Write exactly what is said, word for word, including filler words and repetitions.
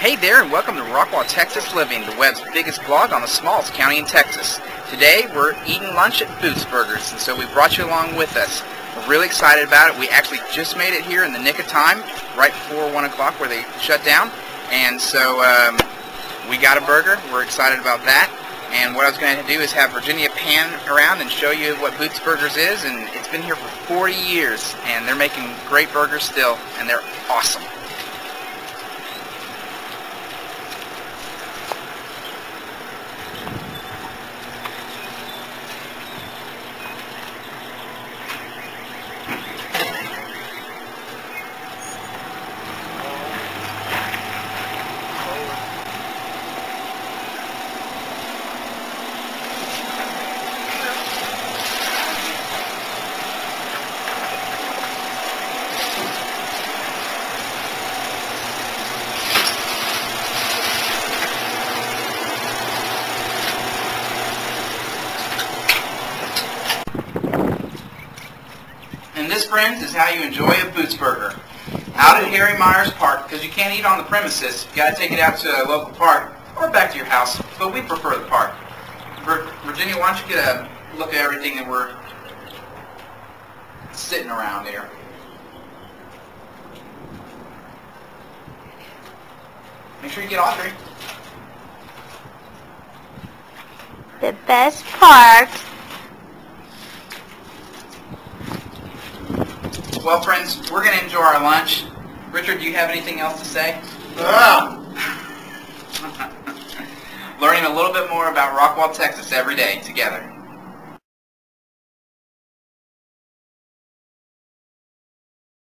Hey there, and welcome to Rockwall, Texas Living, the web's biggest blog on the smallest county in Texas. Today, we're eating lunch at Boots Burgers, and so we brought you along with us. We're really excited about it. We actually just made it here in the nick of time, right before one o'clock where they shut down. And so, um, we got a burger. We're excited about that. And what I was going to do is have Virginia pan around and show you what Boots Burgers is. And it's been here for forty years, and they're making great burgers still, and they're awesome. And this, friends, is how you enjoy a Boots Burger. Out at Harry Myers Park, because you can't eat on the premises. You've got to take it out to a local park or back to your house, but we prefer the park. Virginia, why don't you get a look at everything that we're sitting around here. Make sure you get Audrey. The best part. Well, friends, we're going to enjoy our lunch. Richard, do you have anything else to say? No. Learning a little bit more about Rockwall, Texas every day together.